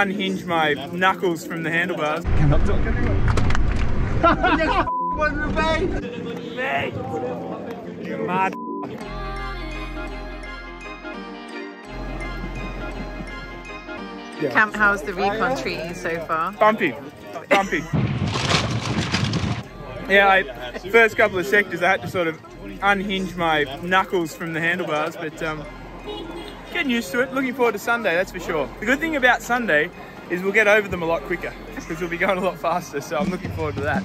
unhinge my knuckles from the handlebars. Cannot talk anymore. You mad. Camp, how's the recon treating you so far? Bumpy. Bumpy. Yeah, first couple of sectors I had to sort of unhinge my knuckles from the handlebars, but getting used to it. Looking forward to Sunday, that's for sure. The good thing about Sunday is we'll get over them a lot quicker because we'll be going a lot faster, so I'm looking forward to that.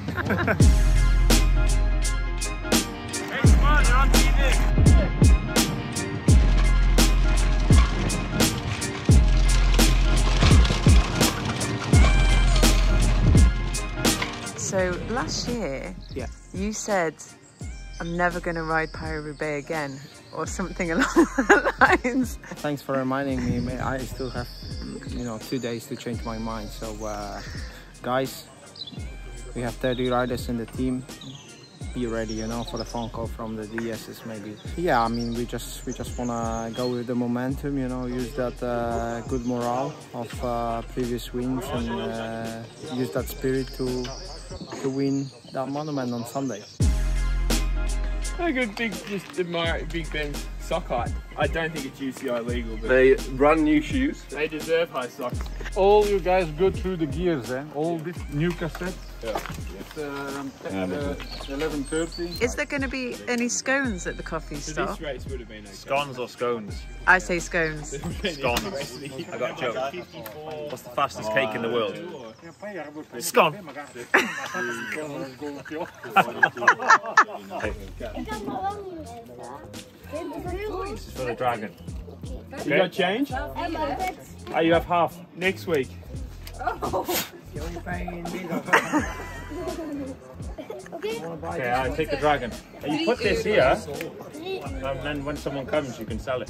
Hey, come on, you're on TV. So last year, you said, I'm never going to ride Paris-Roubaix again, or something along that lines. Thanks for reminding me, mate. I still have, 2 days to change my mind. So guys, we have 30 riders in the team. Be ready, for the phone call from the DSs maybe. Yeah, I mean, we just want to go with the momentum, use that good morale of previous wins and use that spirit to win that monument on Sunday. A good big, just admire Big Ben's sock height. I don't think it's UCI legal, but they run new shoes. They deserve high socks. All you guys go through the gears, eh? All these new cassettes. Yeah. It's 11:30. Is there going to be any scones at the coffee store? This race would have been okay. Scones or scones? I say scones. Scones. I got a joke. What's the fastest cake in the world? Scone. This is for the dragon. Okay. You got change? Oh, you have half. Next week. Oh. Okay, I'll take the dragon. You put this here, and then when someone comes, you can sell it.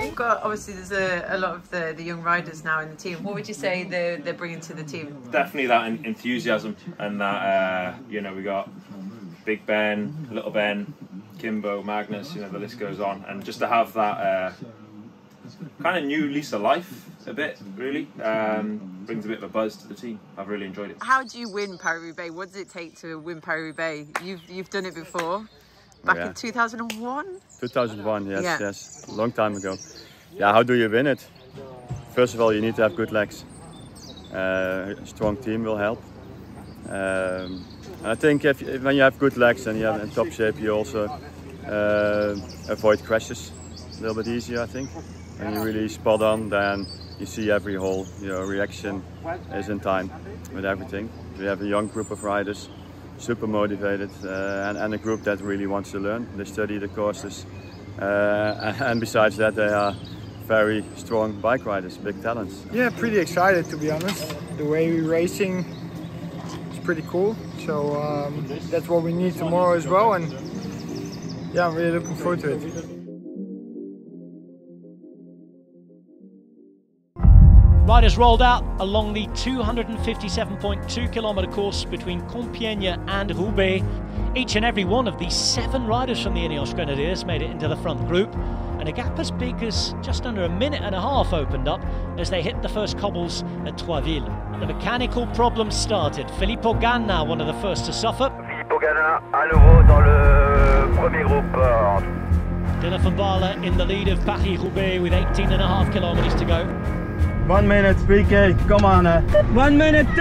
We've got, obviously, there's a lot of the young riders now in the team. What would you say they're bringing to the team? Definitely that enthusiasm, and that, we got Big Ben, Little Ben, Kimbo, Magnus, the list goes on. And just to have that kind of new lease of life a bit, really, brings a bit of a buzz to the team. I've really enjoyed it. How do you win Paris-Roubaix? What does it take to win Paris-Roubaix? You've done it before, back in 2001? 2001, yes, long time ago. Yeah, how do you win it? First of all, you need to have good legs. A strong team will help. I think when you have good legs and you're in top shape, you also avoid crashes a little bit easier, I think. And you're really spot on, then you see every hole. Your reaction is in time with everything. We have a young group of riders, super motivated, and a group that really wants to learn. They study the courses, and besides that, they are very strong bike riders, big talents. Yeah, pretty excited, to be honest. The way we're racing is pretty cool. So that's what we need tomorrow as well. And yeah, I'm really looking forward to it. Riders rolled out along the 257.2 km course between Compiègne and Roubaix. Each and every one of the 7 riders from the Ineos Grenadiers made it into the front group, and a gap as big as just under 1.5 minutes opened up as they hit the first cobbles at Troisville. The mechanical problem started. Filippo Ganna, one of the first to suffer. Filippo Ganna à l'euro dans le premier groupe. Dylan van Baarle in the lead of Paris-Roubaix with 18.5 km to go. 1 minute, 3K, come on. 1:10, come on.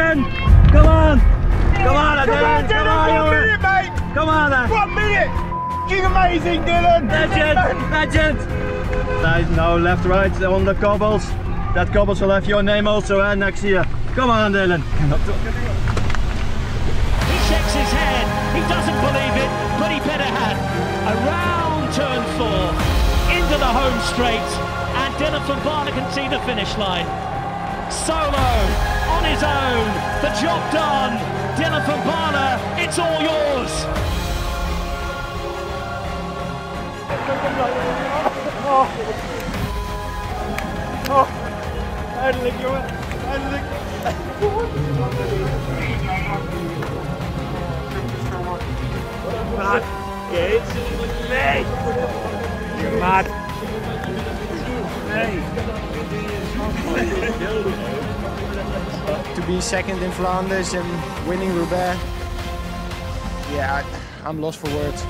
Come on, Dylan, come on, Dylan, come on. 1 minute, you're amazing, Dylan. Legend. Nice, now left, right, on the cobbles. That cobbles will have your name also, and next year. Come on, Dylan. He shakes his head, he doesn't believe it, but he better had. Around turn 4, into the home straight. And Dylan van Baarle can see the finish line. Solo, on his own, the job done. Dylan van Baarle, it's all yours. You're mad. Hey! be second in Flanders and winning Roubaix. Yeah, I'm lost for words.